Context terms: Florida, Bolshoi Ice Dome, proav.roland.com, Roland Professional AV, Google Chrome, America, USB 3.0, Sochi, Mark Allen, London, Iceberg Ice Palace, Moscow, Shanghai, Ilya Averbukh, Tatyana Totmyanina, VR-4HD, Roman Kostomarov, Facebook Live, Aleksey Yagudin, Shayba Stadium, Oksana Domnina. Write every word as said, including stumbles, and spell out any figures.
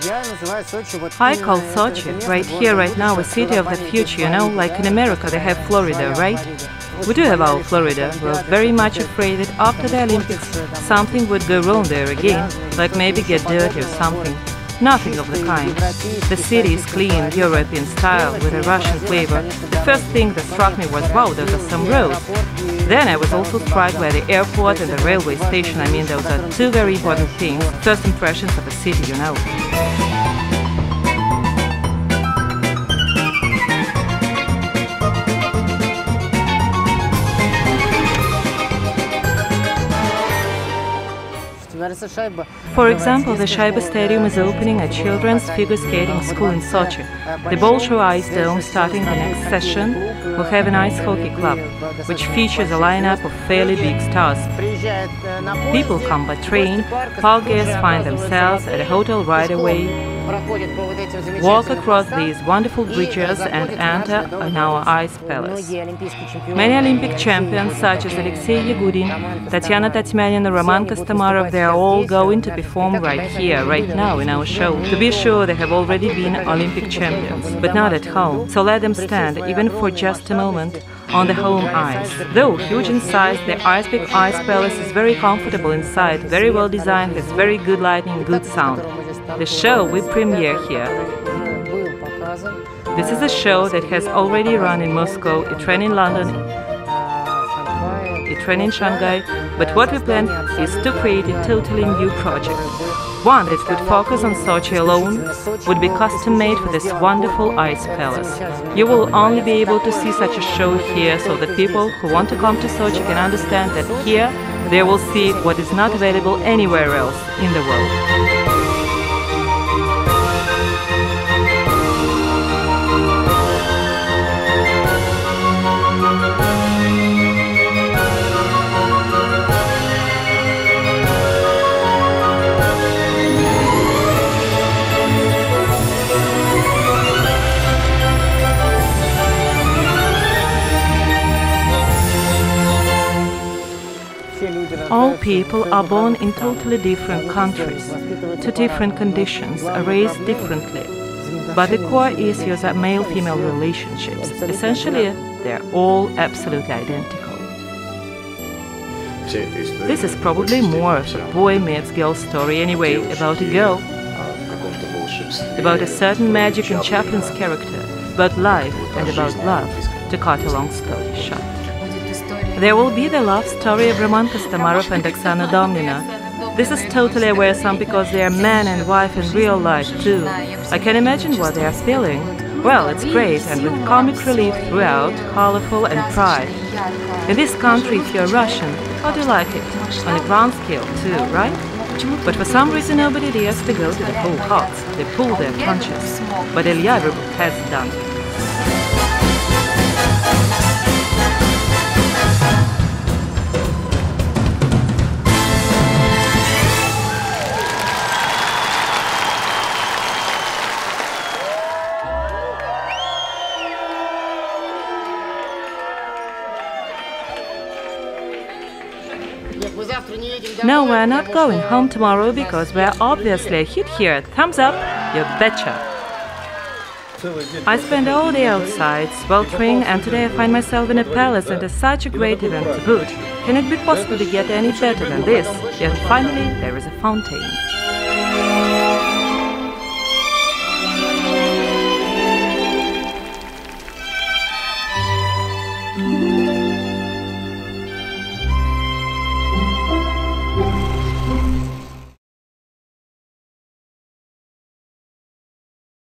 I call Sochi, right here, right now, a city of the future, you know, like in America they have Florida, right? We do have our Florida. We're very much afraid that after the Olympics something would go wrong there again, like maybe get dirty or something. Nothing of the kind. The city is clean, European style, with a Russian flavor. The first thing that struck me was, wow, those are some roads. Then I was also struck by the airport and the railway station. I mean, those are two very important things, first impressions of a city, you know. For example, the Shayba Stadium is opening a children's figure skating school in Sochi. The Bolshoi Ice Dome, starting the next session, will have an ice hockey club, which features a lineup of fairly big stars. People come by train, park guests find themselves at a hotel right away, walk across these wonderful bridges and enter on our ice palace. Many Olympic champions, such as Aleksey Yagudin, Tatyana Totmyanina, Roman Kostomarov, they are all going to perform right here, right now, in our show. To be sure, they have already been Olympic champions, but not at home. So let them stand, even for just a moment, on the home ice. Though huge in size, the Iceberg Ice Palace is very comfortable inside, very well designed, has very good lighting, good sound. The show we premiere here. This is a show that has already run in Moscow, it ran in London, it ran in Shanghai, but what we plan is to create a totally new project. One that would focus on Sochi alone, would be custom-made for this wonderful ice palace. You will only be able to see such a show here, so that people who want to come to Sochi can understand that here they will see what is not available anywhere else in the world. All people are born in totally different countries, to different conditions, are raised differently. But the core issues are male-female relationships. Essentially, they're all absolutely identical. This is probably more of a boy-meets-girl story anyway, about a girl, about a certain magic in Chaplin's character, about life and about love, to cut a long story short. There will be the love story of Roman Kostomarov and Oksana Domnina. This is totally wearisome because they are man and wife in real life, too. I can imagine what they are feeling. Well, it's great, and with comic relief throughout, colorful and pride. In this country, if you're Russian, how do you like it? On a grand scale, too, right? But for some reason nobody dares to go to the full hearts. They pull their punches. But Ilya Averbukh has done it. No, we're not going home tomorrow because we're obviously a hit here. Thumbs up, you betcha. I spend all day outside, sweltering, and today I find myself in a palace and it's such a great event to boot. Can it be possible to get any better than this? Yet finally, there is a fountain.